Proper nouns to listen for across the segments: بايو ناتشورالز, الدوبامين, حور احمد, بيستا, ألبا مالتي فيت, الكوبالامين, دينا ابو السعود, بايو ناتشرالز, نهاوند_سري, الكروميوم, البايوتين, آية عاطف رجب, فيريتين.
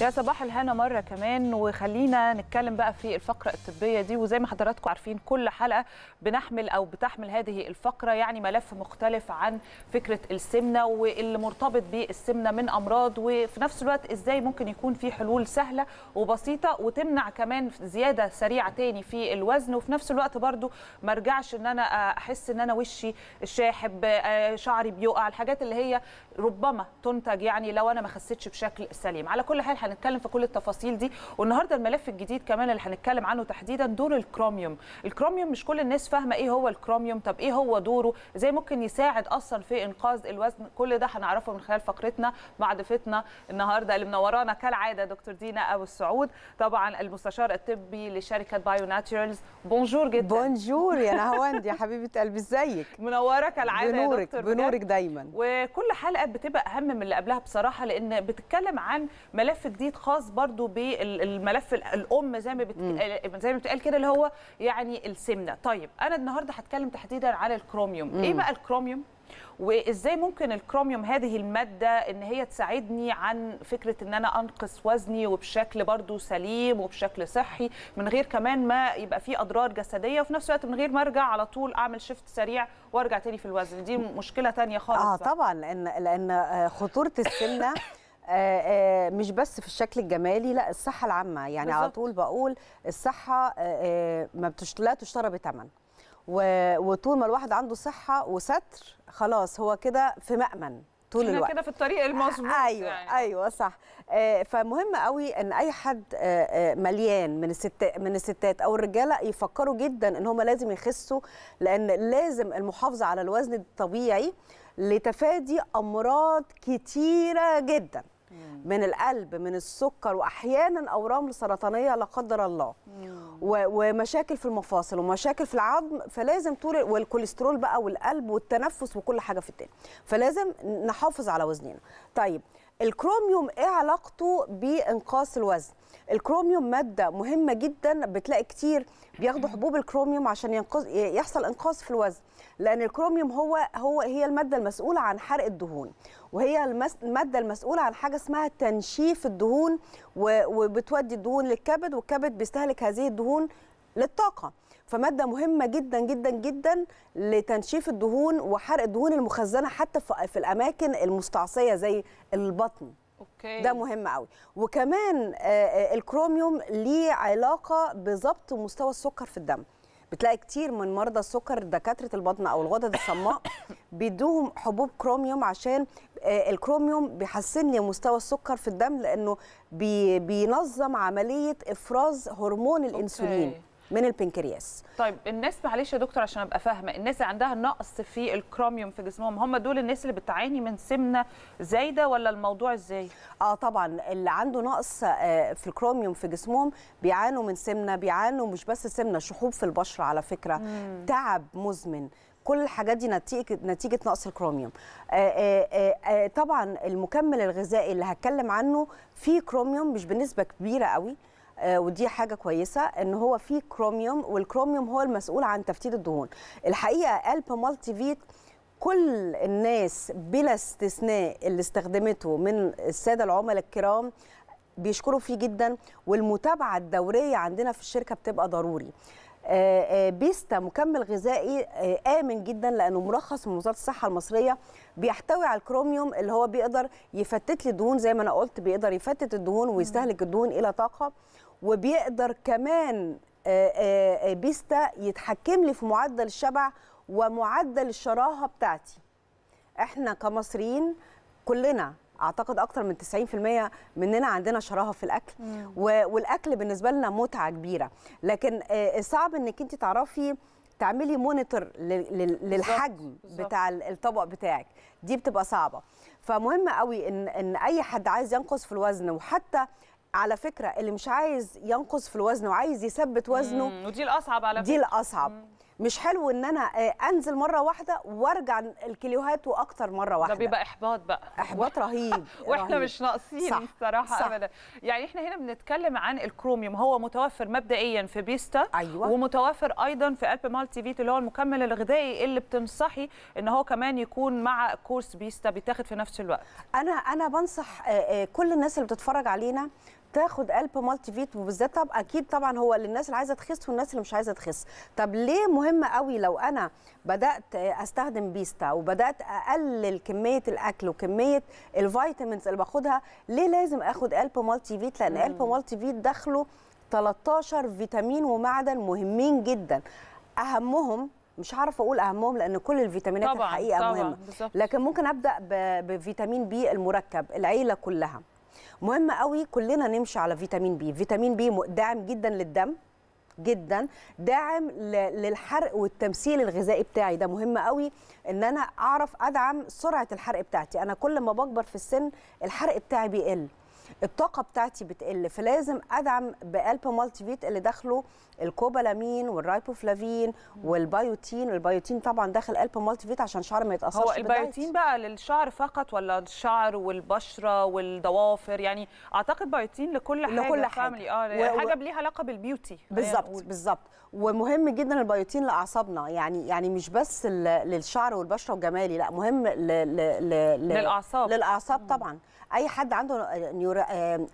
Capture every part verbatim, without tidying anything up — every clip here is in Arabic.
يا صباح الهنا مرة كمان. وخلينا نتكلم بقى في الفقرة الطبية دي، وزي ما حضراتكم عارفين كل حلقة بنحمل أو بتحمل هذه الفقرة يعني ملف مختلف عن فكرة السمنة واللي مرتبط بالسمنة من أمراض، وفي نفس الوقت إزاي ممكن يكون في حلول سهلة وبسيطة وتمنع كمان زيادة سريعة تاني في الوزن، وفي نفس الوقت برضو ما ارجعش إن أنا أحس إن أنا وشي شاحب شعري بيقع، الحاجات اللي هي ربما تنتج يعني لو أنا ما خسيتش بشكل سليم. على كل حال هنتكلم في كل التفاصيل دي. والنهارده الملف الجديد كمان اللي هنتكلم عنه تحديدا دور الكروميوم. الكروميوم مش كل الناس فاهمه ايه هو الكروميوم، طب ايه هو دوره، ازاي ممكن يساعد اصلا في انقاذ الوزن، كل ده هنعرفه من خلال فقرتنا مع ضيفتنا النهارده اللي منورانا كالعاده دكتور دينا ابو السعود، طبعا المستشار الطبي لشركه بايو ناتشورالز. بونجور جدا. بونجور يا نهاوند يا حبيبه قلبي، ازيك؟ منوره كالعاده يا دكتور. بنورك دايما. وكل حلقه بتبقى اهم من اللي قبلها بصراحه، لان بتتكلم عن ملف جديد خاص برضو بالملف الام زي ما بت... زي ما بتقال كده اللي هو يعني السمنه. طيب انا النهارده هتكلم تحديدا على الكروميوم. مم. ايه بقى الكروميوم وازاي ممكن الكروميوم هذه الماده ان هي تساعدني عن فكره ان انا انقص وزني وبشكل برضو سليم وبشكل صحي من غير كمان ما يبقى فيه اضرار جسديه، وفي نفس الوقت من غير ما ارجع على طول اعمل شيفت سريع وارجع تاني في الوزن، دي مشكله ثانيه خالص. اه بقى. طبعا لان لان خطوره السمنه آآ آآ مش بس في الشكل الجمالي، لا الصحة العامة يعني بالزبط. على طول بقول الصحة آآ ما بتش... لا تشترى بثمن، وطول ما الواحد عنده صحة وستر خلاص هو كده في مأمن طول الوقت، كده في الطريق المظبوط. ايوه يعني. ايوه صح. فمهم قوي ان اي حد مليان من الستات من الستات او الرجاله يفكروا جدا ان هم لازم يخسوا، لان لازم المحافظه على الوزن الطبيعي لتفادي امراض كتيره جدا من القلب، من السكر، واحيانا اورام سرطانيه لا قدر الله، ومشاكل في المفاصل ومشاكل في العظم، فلازم طول والكوليسترول بقى والقلب والتنفس وكل حاجه في التاني، فلازم نحافظ على وزننا. طيب الكروميوم ايه علاقته بانقاص الوزن؟ الكروميوم ماده مهمه جدا، بتلاقي كتير بياخدوا حبوب الكروميوم عشان ينقص يحصل انقاص في الوزن، لان الكروميوم هو هو هي الماده المسؤوله عن حرق الدهون، وهي الماده المسؤوله عن حاجه اسمها تنشيف الدهون، وبتودي الدهون للكبد، والكبد بيستهلك هذه الدهون للطاقه، فماده مهمه جدا جدا جدا لتنشيف الدهون وحرق الدهون المخزنه حتى في الاماكن المستعصيه زي البطن. أوكي. ده مهم قوي. وكمان الكروميوم ليه علاقه بضبط مستوى السكر في الدم، بتلاقي كتير من مرضى السكر دكاتره البطن او الغدد الصماء بيدوهم حبوب كروميوم، عشان الكروميوم بيحسن لي مستوى السكر في الدم، لانه بي بينظم عمليه افراز هرمون الانسولين. أوكي. من البنكرياس. طيب الناس معلش يا دكتور عشان ابقى فاهمه، الناس اللي عندها نقص في الكروميوم في جسمهم هم دول الناس اللي بتعاني من سمنه زايده، ولا الموضوع ازاي؟ اه طبعا اللي عنده نقص في الكروميوم في جسمهم بيعانوا من سمنه، بيعانوا مش بس سمنه، شحوب في البشره على فكره، مم. تعب مزمن، كل الحاجات دي نتيجه نتيجه نقص الكروميوم. آآ آآ طبعا المكمل الغذائي اللي هتكلم عنه فيه كروميوم مش بنسبه كبيره قوي، ودي حاجة كويسة ان هو فيه كروميوم، والكروميوم هو المسؤول عن تفتيت الدهون. الحقيقة ألبا مالتي فيت كل الناس بلا استثناء اللي استخدمته من السادة العملاء الكرام بيشكروا فيه جدا، والمتابعة الدورية عندنا في الشركة بتبقى ضروري. بيستا مكمل غذائي آمن جدا لأنه مرخص من وزارة الصحة المصرية، بيحتوي على الكروميوم اللي هو بيقدر يفتت لي الدهون زي ما أنا قلت، بيقدر يفتت الدهون ويستهلك الدهون إلى طاقة، وبيقدر كمان بيستا يتحكم لي في معدل الشبع ومعدل الشراهة بتاعتي. احنا كمصريين كلنا اعتقد اكتر من تسعين في المية مننا عندنا شراهه في الاكل، والاكل بالنسبه لنا متعه كبيره، لكن صعب انك انت تعرفي تعملي مونيتور للحجم بتاع الطبق بتاعك، دي بتبقى صعبه. فمهم قوي ان ان اي حد عايز ينقص في الوزن، وحتى على فكره اللي مش عايز ينقص في الوزن وعايز يثبت وزنه، ودي الاصعب على فكره، دي الاصعب. مش حلو ان انا انزل مره واحده وارجع الكيلوهات واكتر مره واحده. ده بيبقى احباط بقى، احباط رهيب واحنا رهيب. مش ناقصين الصراحه ابدا. يعني احنا هنا بنتكلم عن الكروميوم، هو متوفر مبدئيا في بيستا، أيوة. ومتوفر ايضا في ألبا مالتي فيت اللي هو المكمل الغذائي اللي بتنصحي ان هو كمان يكون مع كورس بيستا بيتاخد في نفس الوقت. انا انا بنصح كل الناس اللي بتتفرج علينا تاخد ألبا مالتي فيت، وبالذات طب اكيد طبعا هو للناس اللي عايزه تخس والناس اللي مش عايزه تخس. طب ليه مهم قوي؟ لو انا بدات استخدم بيستا وبدات اقلل كميه الاكل وكميه الفيتامينز اللي باخدها، ليه لازم اخد ألبا مالتي فيت؟ لان ألبا مالتي فيت داخله ثلاثة عشر فيتامين ومعدن مهمين جدا، اهمهم مش عارفه اقول اهمهم لان كل الفيتامينات طبعًا الحقيقه طبعًا مهمه بالزبط. لكن ممكن ابدا بفيتامين بي المركب، العيله كلها مهم قوي كلنا نمشي على فيتامين بي. فيتامين بي داعم جدا للدم، جدا داعم للحرق والتمثيل الغذائي بتاعي. ده مهم قوي ان انا اعرف ادعم سرعه الحرق بتاعتي. انا كل ما بكبر في السن الحرق بتاعي بيقل، الطاقه بتاعتي بتقل، فلازم ادعم بألبا مالتي فيت اللي داخله الكوبالامين والرايبوفلافين والبايوتين. البايوتين طبعا داخل ألبا مالتي فيت عشان الشعر ما يتاثرش. هو البايوتين بقى للشعر فقط ولا الشعر والبشره والضوافر؟ يعني اعتقد بايوتين لكل حاجه، لكل حاجه اه و... حاجه ليها علاقه بالبيوتي بالظبط بالظبط. ومهم جدا البايوتين لاعصابنا، يعني يعني مش بس للشعر والبشره وجمالي، لا مهم ل... ل... ل... للاعصاب للاعصاب طبعا. مم. اي حد عنده نيورو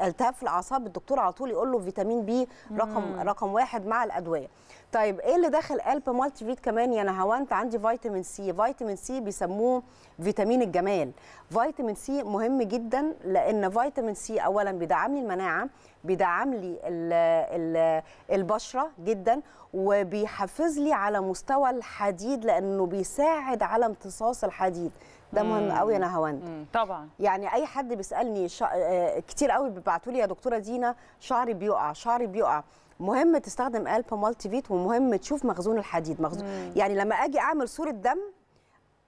التهاب في الاعصاب الدكتور على طول يقول له فيتامين بي رقم مم. رقم واحد مع الادويه. طيب ايه اللي داخل ألبا مالتي فيت كمان يا نهاوند؟ عندي فيتامين سي. فيتامين سي بيسموه فيتامين الجمال. فيتامين سي مهم جدا لان فيتامين سي اولا بيدعم لي المناعه، بيدعم لي ال ال البشره جدا، وبيحافظ لي على مستوى الحديد لانه بيساعد على امتصاص الحديد. ده مهم قوي يا نهاوند طبعا. يعني اي حد بيسالني شا... كتير قوي بيبعتوا لي يا دكتوره دينا شعري بيقع شعري بيقع. مهم تستخدم ألبا مالتي فيت، ومهم تشوف مخزون الحديد مخزون. مم. يعني لما اجي اعمل صوره دم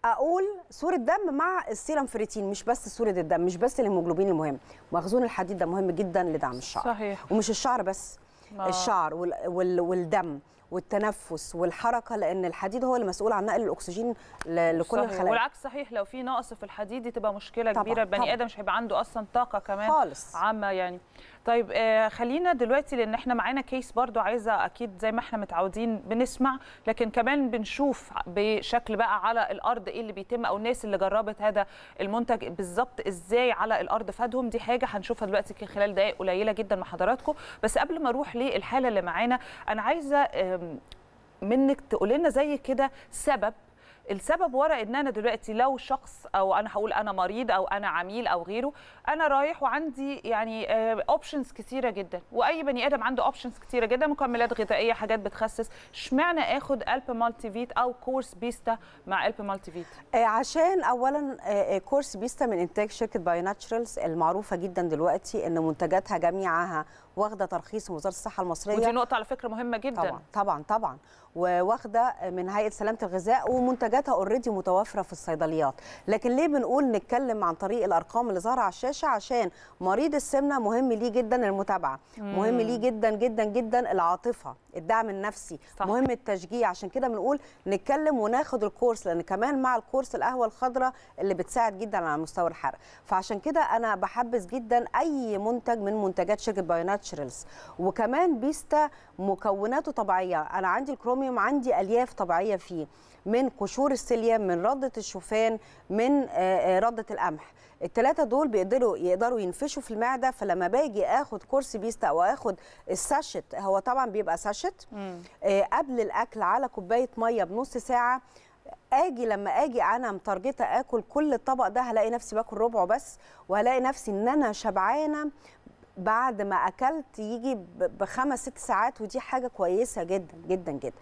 اقول صوره دم مع السيرم فريتين، مش بس صوره الدم، مش بس الهيموجلوبين المهم، مخزون الحديد ده مهم جدا لدعم الشعر. صحيح. ومش الشعر بس، ما. الشعر وال... وال... والدم والتنفس والحركه، لان الحديد هو اللي مسؤول عن نقل الاكسجين ل... لكل الخلايا. والعكس صحيح، لو في نقص في الحديد دي تبقى مشكله طبعًا كبيره، البني ادم مش هيبقى عنده اصلا طاقه كمان خالص عامه يعني. طيب آه خلينا دلوقتي، لان احنا معانا كيس برضو عايزه اكيد زي ما احنا متعودين بنسمع، لكن كمان بنشوف بشكل بقى على الارض ايه اللي بيتم، او الناس اللي جربت هذا المنتج بالظبط ازاي على الارض فادهم. دي حاجه هنشوفها دلوقتي خلال دقائق قليله جدا مع حضراتكم. بس قبل ما اروح للحاله اللي معانا، انا عايزه آه منك تقول لنا زي كده سبب السبب وراء ان انا دلوقتي لو شخص، او انا هقول انا مريض او انا عميل او غيره، انا رايح وعندي يعني اوبشنز كتيره جدا، واي بني ادم عنده اوبشنز كتيره جدا، مكملات غذائيه، حاجات بتخسس، اشمعنى اخد ألبا مالتي فيت او كورس بيستا مع ألبا مالتي فيت؟ عشان اولا كورس بيستا من انتاج شركه بايو ناتشرالز المعروفه جدا دلوقتي، ان منتجاتها جميعها واخده ترخيص من وزاره الصحه المصريه، ودي نقطه على فكره مهمه جدا طبعا طبعا طبعا، وواخده من هيئه سلامه الغذاء، ومنتجاتها اوريدي متوفره في الصيدليات. لكن ليه بنقول نتكلم عن طريق الارقام اللي ظاهره على الشاشه؟ عشان مريض السمنه مهم ليه جدا المتابعه، مم. مهم ليه جدا جدا جدا العاطفه، الدعم النفسي، صح. مهم التشجيع. عشان كده بنقول نتكلم وناخد الكورس، لان كمان مع الكورس القهوه الخضراء اللي بتساعد جدا على مستوى الحرق. فعشان كده انا بحبذ جدا اي منتج من منتجات شركه بايو ناتشرالز. وكمان بيستا مكوناته طبيعيه، انا عندي الكروميوم عندي الياف طبيعيه فيه، من قشور السيليا، من ردة الشوفان، من ردة القمح. الثلاثه دول بيقدروا يقدروا ينفشوا في المعده. فلما باجي اخد كورس بيستا او اخد الساشت، هو طبعا بيبقى ساشت آه قبل الاكل على كوبايه ميه بنص ساعه. اجي لما اجي انا متارجته اكل كل الطبق ده، هلاقي نفسي باكل ربعه بس، وهلاقي نفسي ان انا شبعانه بعد ما اكلت يجي بخمس ست ساعات، ودي حاجه كويسه جدا جدا جدا.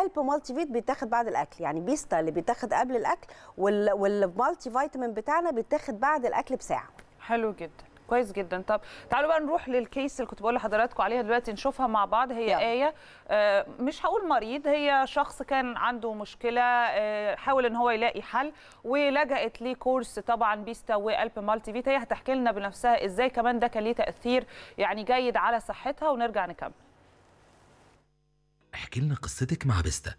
ألبا مالتي فيت بيتاخد بعد الاكل، يعني بيستا اللي بيتاخد قبل الاكل، والمالتي فيتامين بتاعنا بيتاخد بعد الاكل بساعه. حلو جدا، كويس جدا. طب تعالوا بقى نروح للكيس اللي كنت بقول لحضراتكم عليها دلوقتي، نشوفها مع بعض. هي يعني آية، آه مش هقول مريض، هي شخص كان عنده مشكله، آه حاول ان هو يلاقي حل ولجأت ليه كورس طبعا بيستا وألبا مالتي فيت. هي هتحكي لنا بنفسها ازاي كمان ده كان ليه تأثير يعني جيد على صحتها، ونرجع نكمل. احكي لنا قصتك مع بيستا،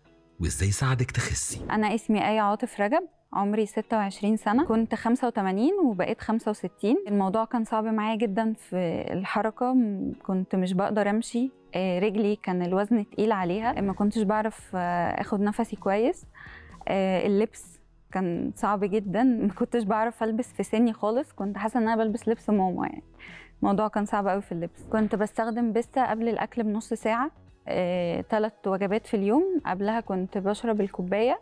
وإزاي ساعدك تخسي؟ أنا اسمي آية عاطف رجب، عمري ستة وعشرين سنة، كنت خمسة وتمانين وبقيت خمسة وستين. الموضوع كان صعب معايا جدا في الحركة، كنت مش بقدر أمشي، رجلي كان الوزن تقيل عليها، ما كنتش بعرف أخد نفسي كويس، اللبس كان صعب جدا، ما كنتش بعرف ألبس في سني خالص، كنت حاسة إن أنا بلبس لبس ماما يعني. الموضوع كان صعب قوي في اللبس. كنت بستخدم بيستا قبل الأكل بنص ساعة، ثلاث وجبات في اليوم، قبلها كنت بشرب الكوباية.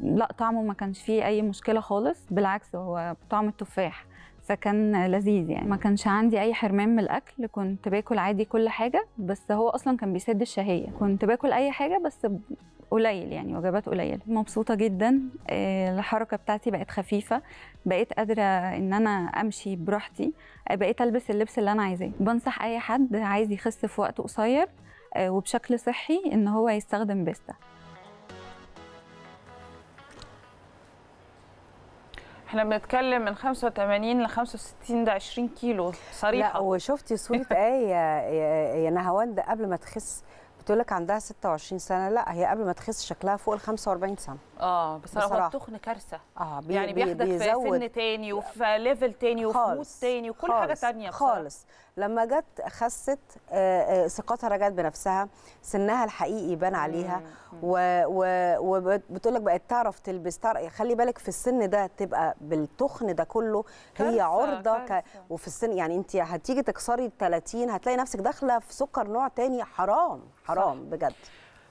لا طعمه ما كانش فيه أي مشكلة خالص، بالعكس هو طعم التفاح، فكان لذيذ يعني. ما كانش عندي أي حرمان من الأكل، كنت باكل عادي كل حاجة، بس هو أصلا كان بيسد الشهية، كنت باكل أي حاجة بس قليل يعني، وجبات قليلة. مبسوطة جدا، الحركة بتاعتي بقت خفيفة، بقيت قادرة إن أنا أمشي براحتي، بقيت ألبس اللبس اللي أنا عايزاه. بنصح أي حد عايز يخس في وقت قصير وبشكل صحي إن هو يستخدم بيستا. احنا بنتكلم من خمسة وتمانين ل خمسة وستين، ده عشرين كيلو صريحة. لا وشفتي صورة آية يا نهاوند قبل ما تخس، بتقول لك عندها ستة وعشرين سنة، لا هي قبل ما تخس شكلها فوق ال خمسة وأربعين سنة. اه بصراحة هو التخن كارثة. اه بي يعني بياخدك في سن تاني وفي ليفل تاني وفي مود تاني وكل حاجة تانية بصراحة. خالص. لما جت خست ثقتها رجعت بنفسها، سنها الحقيقي بان عليها، وبتقول لك بقت تعرف تلبس. خلي بالك في السن ده تبقى بالتخن ده كله هي عرضة ك... وفي السن يعني انت هتيجي تكسري ثلاثين هتلاقي نفسك داخله في سكر نوع تاني، حرام حرام صح. بجد.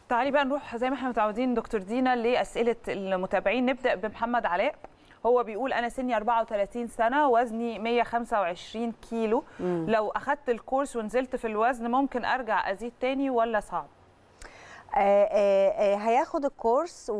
تعالي بقى نروح زي ما احنا متعودين دكتور دينا لأسئلة المتابعين. نبدأ بمحمد علاء، هو بيقول أنا سني أربعة وتلاتين سنة، وزني مية وخمسة وعشرين كيلو، مم. لو أخدت الكورس ونزلت في الوزن ممكن أرجع أزيد تاني ولا صعب؟ آآ آآ هياخد الكورس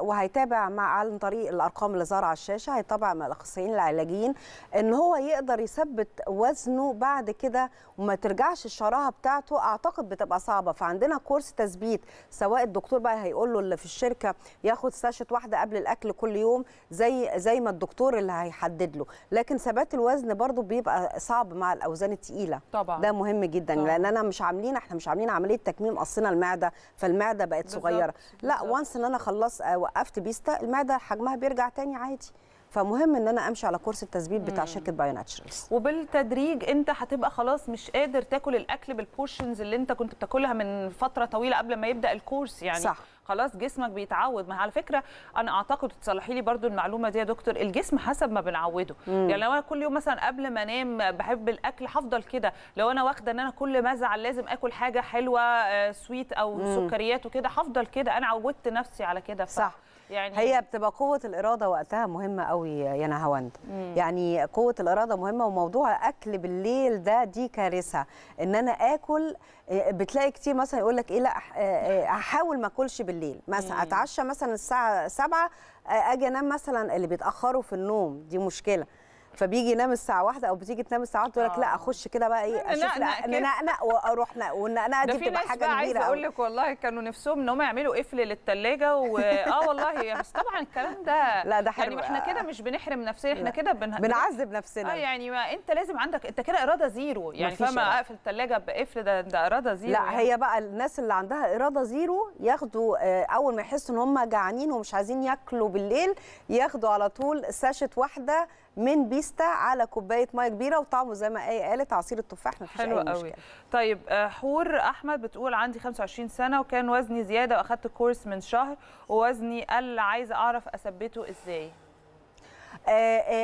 وهيتابع مع عن طريق الارقام اللي ظاهره على الشاشه، هيتابع مع الاخصائيين العلاجيين ان هو يقدر يثبت وزنه بعد كده وما ترجعش الشراهه بتاعته. اعتقد بتبقى صعبه، فعندنا كورس تثبيت، سواء الدكتور بقى هيقول له اللي في الشركه ياخد ساشة واحده قبل الاكل كل يوم زي زي ما الدكتور اللي هيحدد له، لكن ثبات الوزن برضو بيبقى صعب مع الاوزان الثقيله طبعا، ده مهم جدا طبعا. لان انا مش عاملين احنا مش عاملين عمليه تكميم قصنا المعده، فالمعده بقت صغيره. لا وانس ان انا خلصت وقفت بيستا المعده حجمها بيرجع تاني عادي، فمهم ان انا امشي على كورس التثبيت بتاع شركه بايو ناتشرالز. وبالتدريج انت هتبقى خلاص مش قادر تاكل الاكل بالبورشنز اللي انت كنت بتاكلها من فتره طويله قبل ما يبدا الكورس يعني صح. خلاص جسمك بيتعود. ما على فكره انا اعتقد تصلحي لي برضو المعلومه دي يا دكتور، الجسم حسب ما بنعوده. مم. يعني لو انا كل يوم مثلا قبل ما انام بحب الاكل هفضل كده، لو انا واخده ان انا كل ما ازعل لازم اكل حاجه حلوه آه سويت او مم. سكريات وكده، هفضل كده، انا عودت نفسي على كده صح. يعني هي بتبقى قوه الاراده وقتها مهمه قوي يا نهاوند، يعني قوه الاراده مهمه. وموضوع اكل بالليل ده دي كارثه، ان انا اكل بتلاقي كتير مثلا يقول لك ايه لا احاول ما اكلش بالليل مثلا، اتعشى مثلا الساعه سبعة اجي انام مثلا، اللي بيتاخروا في النوم دي مشكله، فبيجي ينام الساعه واحدة او بتيجي تنام الساعه واحدة تقول لك لا اخش كده بقى ايه اشوف ننقنق واروح نق، والنقنقه دي بتبقى حاجه كبيره قوي. عايزه اقول لك والله كانوا نفسهم ان هم يعملوا قفل للثلاجه واه والله، بس طبعا الكلام ده لا ده حلو يعني، احنا كده مش بنحرم نفسنا، احنا كده بن... بنعذب نفسنا. اه يعني ما انت لازم عندك انت كده اراده زيرو يعني، فما اقفل الثلاجه بقفل ده, ده اراده زيرو لا يعني. هي بقى الناس اللي عندها اراده زيرو ياخدوا اول ما يحسوا ان هم جعانين ومش عايزين ياكلوا بالليل ياخدوا على طول ساشة واحده من بيستا على كوبايه ميه كبيره، وطعمه زي ما ايه قالت عصير التفاح، مفيش اي مشكله. حلو قوي. طيب حور احمد بتقول عندي خمسة وعشرين سنه وكان وزني زياده واخدت كورس من شهر ووزني قل، عايزه اعرف اثبته ازاي؟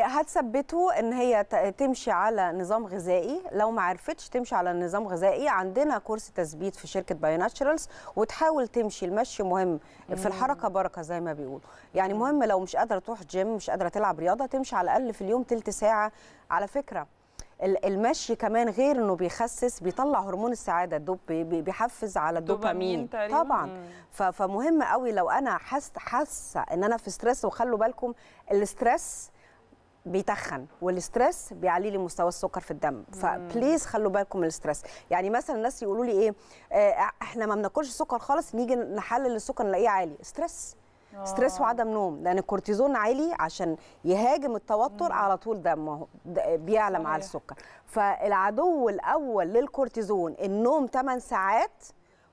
هتثبته ان هي تمشي على نظام غذائي، لو ما عرفتش تمشي على نظام غذائي عندنا كورس تثبيت في شركه بايو ناتشرالز، وتحاول تمشي. المشي مهم، في الحركه بركه زي ما بيقولوا يعني. مهم لو مش قادره تروح جيم مش قادره تلعب رياضه تمشي على الاقل في اليوم تلت ساعه. على فكره المشي كمان غير انه بيخسس، بيطلع هرمون السعاده الدوب، بيحفز على الدوبامين طبعا، فمهم قوي. لو انا حاسه ان انا في ستريس، وخلوا بالكم الاستريس بيتخن والاسترس بيعلي لي مستوى السكر في الدم، فبليز خلوا بالكم من الاسترس. يعني مثلا الناس يقولوا لي ايه آه احنا ما بناكلش سكر خالص، نيجي نحلل السكر نلاقيه عالي، استرس استرس وعدم نوم، لان الكورتيزون عالي عشان يهاجم التوتر مم. على طول دمه بيعلى مع السكر، فالعدو الاول للكورتيزون النوم تمن ساعات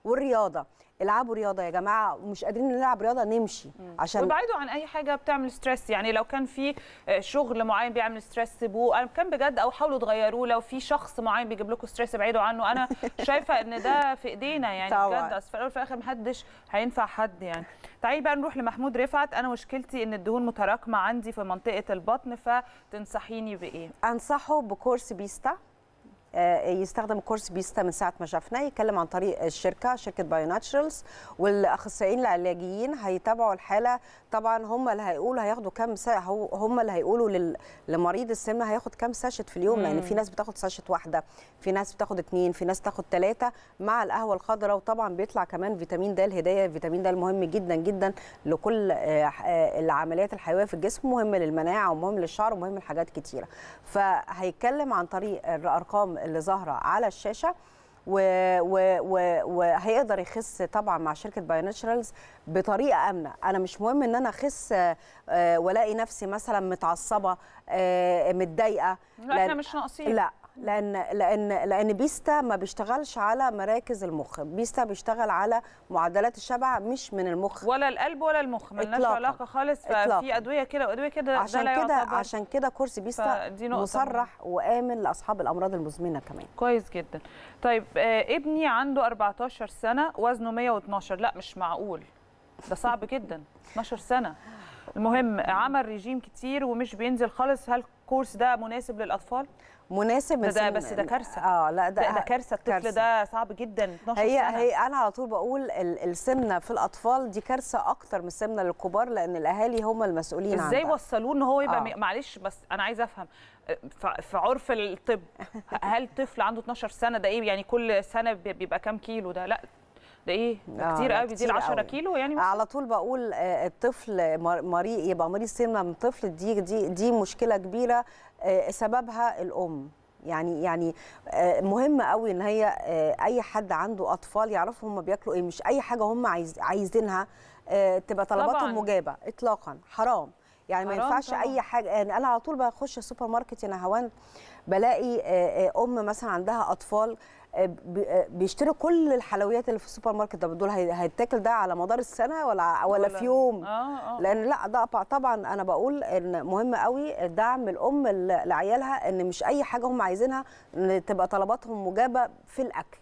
والرياضه. العبوا رياضه يا جماعه، ومش قادرين نلعب رياضه نمشي عشان وابعدوا عن اي حاجه بتعمل ستريس. يعني لو كان في شغل معين بيعمل ستريس سيبوه كان بجد، او حاولوا تغيروه. لو في شخص معين بيجيب لكم ستريس ابعدوا عنه. انا شايفه ان ده في ايدينا يعني طبعا. بجد اصل في الاول في الاخر محدش هينفع حد يعني. تعالي بقى نروح لمحمود رفعت. انا مشكلتي ان الدهون متراكمه عندي في منطقه البطن، فتنصحيني بايه؟ انصحه بكورس بيستا، يستخدم كورس بيستا من ساعه ما شفنا، يتكلم عن طريق الشركه شركه بايو ناتشرالز، والاخصائيين العلاجيين هيتابعوا الحاله طبعا. هم اللي هيقولوا هياخدوا كام ساعه، هم اللي هيقولوا لمريض السمنه هياخد كام ساشت في اليوم. يعني في ناس بتاخد ساشت واحده، في ناس بتاخد اتنين، في ناس تاخد ثلاثه مع القهوه الخضراء. وطبعا بيطلع كمان فيتامين د الهدايه. الفيتامين د المهم جدا جدا لكل العمليات الحيويه في الجسم، مهم للمناعه ومهم للشعر ومهم لحاجات كتيره. فهيتكلم عن طريق الارقام اللي ظاهره على الشاشه، وهيقدر يخس طبعا مع شركه بايو ناتشرالز بطريقه امنه. انا مش مهم ان انا اخس والاقي نفسي مثلا متعصبه متضايقه، لا احنا مش ناقصين، لا، لان لان لان بيستا ما بيشتغلش على مراكز المخ. بيستا بيشتغل على معدلات الشبع، مش من المخ ولا القلب ولا المخ، ملناش علاقه خالص. ففي ادويه كده وادويه كده، عشان كده عشان كده كورس بيستا مصرح وامن لاصحاب الامراض المزمنه كمان. كويس جدا. طيب آه ابني عنده أربعتاشر سنه، وزنه مية واتناشر. لا مش معقول، ده صعب جدا. اتناشر سنه. المهم عمل ريجيم كتير ومش بينزل خالص. هل الكورس ده مناسب للاطفال؟ مناسب بس ده بس ده كارثه. اه لا ده, ده كارثه. الطفل ده صعب جدا. اتناشر هي سنة. هي انا على طول بقول السمنه في الاطفال دي كارثه اكتر من السمنه للكبار، لان الاهالي هم المسؤولين عنها. ازاي وصلوه ان هو يبقى آه. معلش بس انا عايزه افهم في عرف الطب، هل طفل عنده اتناشر سنه ده ايه يعني؟ كل سنه بيبقى كام كيلو ده؟ لا ده ايه؟ ده كتير قوي، بيزيد عشرة كيلو يعني. على طول بقول الطفل مريض، يبقى مريض سمنه من طفل، دي دي دي مشكله كبيره سببها الام. يعني يعني مهم قوي ان هي اي حد عنده اطفال يعرفوا هم بياكلوا ايه، مش اي حاجه هم عايز عايزينها تبقى طلباتهم مجابه اطلاقا، حرام يعني. ما ينفعش طبعا. اي حاجه يعني. انا على طول بخش السوبر ماركت يا نهاوند بلاقي ام مثلا عندها اطفال بيشتروا كل الحلويات اللي في السوبر ماركت ده، دول هيتاكل ده على مدار السنه ولا ولا في يوم؟ لان لا ده طبعا. انا بقول ان مهم قوي دعم الام لعيالها، ان مش اي حاجه هم عايزينها تبقى طلباتهم مجابه في الاكل.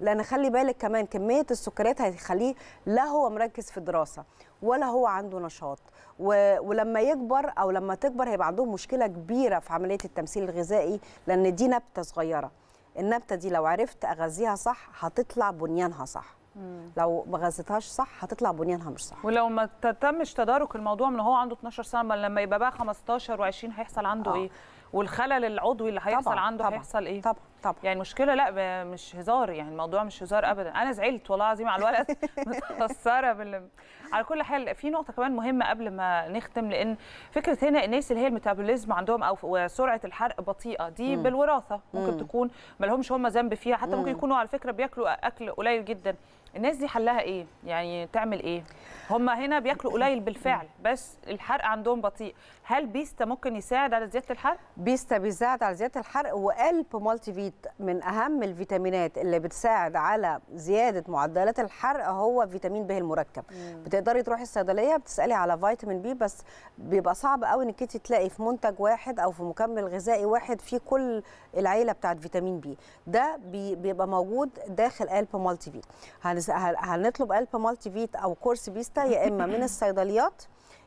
لان خلي بالك كمان كميه السكريات هتخليه لا هو مركز في الدراسه ولا هو عنده نشاط، ولما يكبر او لما تكبر هيبقى عندهم مشكله كبيره في عمليه التمثيل الغذائي، لان دي نبته صغيره. النبته دي لو عرفت اغذيها صح هتطلع بنيانها صح، مم. لو ما غذيتهاش صح هتطلع بنيانها مش صح. ولو ما تمش تدارك الموضوع من هو عنده اتناشر سنه، ما لما يبقى بقى خمستاشر وعشرين هيحصل عنده آه. ايه؟ والخلل العضوي اللي هيحصل طبعًا عنده طبعًا هيحصل ايه؟ طبعا طبعا يعني مشكله. لا مش هزار يعني، الموضوع مش هزار ابدا. انا زعلت والله العظيم على الولد متاثره بال على كل حال. في نقطه كمان مهمه قبل ما نختم، لان فكره هنا الناس اللي هي الميتابوليزم عندهم او سرعه الحرق بطيئه دي مم. بالوراثه ممكن مم. تكون ما لهمش هم ذنب فيها، حتى مم. ممكن يكونوا على فكره بياكلوا اكل قليل جدا. الناس دي حلها ايه؟ يعني تعمل ايه؟ هم هنا بياكلوا قليل بالفعل بس الحرق عندهم بطيء. هل بيستا ممكن يساعد على زياده الحرق؟ بيستا بيساعد على زياده الحرق، وألبا مالتي فيت من اهم الفيتامينات اللي بتساعد على زياده معدلات الحرق هو فيتامين ب المركب. مم. بتقدري تروحي الصيدليه بتسالي على فيتامين بي، بس بيبقى صعب قوي انك انت تلاقي في منتج واحد او في مكمل غذائي واحد فيه كل العيله بتاعت فيتامين بي. ده بيبقى موجود داخل ألبا مالتي فيت. هنطلب ألبا مالتي فيت او كورس بيستا يا اما من الصيدليات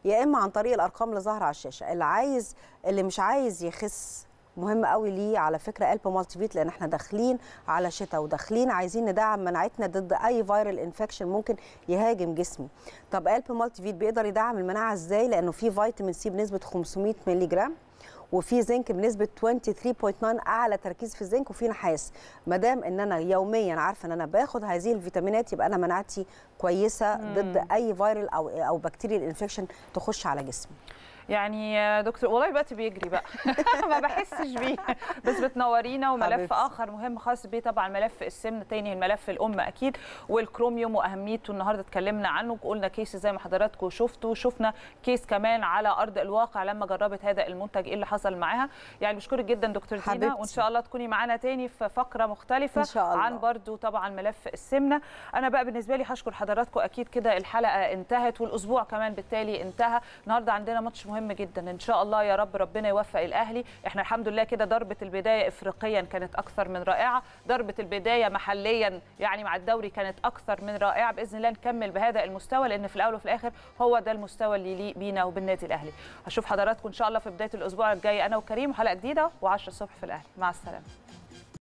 يا اما عن طريق الارقام اللي ظاهره على الشاشه. اللي عايز اللي مش عايز يخس مهم قوي ليه على فكره ألبا مالتي فيت، لان احنا داخلين على شتاء وداخلين عايزين ندعم مناعتنا ضد اي فيرال انفكشن ممكن يهاجم جسمي. طب ألبا مالتي فيت بيقدر يدعم المناعه ازاي؟ لانه فيه فيتامين سي بنسبه خمسمية مللي جرام، وفي زنك بنسبه اتنين وعشرين فاصلة تمانية اعلى تركيز في الزنك، وفي نحاس. ما دام ان انا يوميا عارفه ان انا باخد هذه الفيتامينات يبقى انا مناعتي كويسه مم. ضد اي فيرال او او بكتيريال انفكشن تخش على جسمي. يعني دكتور والله الوقت بيجري بقى ما بحسش بيه، بس بتنورينا. وملف اخر مهم خاص بيه طبعا ملف السمنه، تاني الملف الام اكيد، والكروميوم واهميته. النهارده اتكلمنا عنه وقلنا كيس زي ما حضراتكم شفتوا، شفنا كيس كمان على ارض الواقع لما جربت هذا المنتج ايه اللي حصل معاها. يعني بشكرك جدا دكتور دينا، وان شاء الله تكوني معانا تاني في فقره مختلفه إن شاء الله. عن برضو طبعا ملف السمنه. انا بقى بالنسبه لي هشكر حضراتكم اكيد كده، الحلقه انتهت والاسبوع كمان بالتالي انتهى. النهارده عندنا ماتش مهم جدا ان شاء الله، يا رب ربنا يوفق الاهلي. احنا الحمد لله كده ضربه البدايه افريقيا كانت اكثر من رائعه، ضربه البدايه محليا يعني مع الدوري كانت اكثر من رائعه. باذن الله نكمل بهذا المستوى، لان في الاول وفي الاخر هو ده المستوى اللي يليق بينا وبالنادي الاهلي. هشوف حضراتكم ان شاء الله في بدايه الاسبوع الجاي انا وكريم، حلقه جديده وعشرة الصبح في الاهلي. مع السلامه.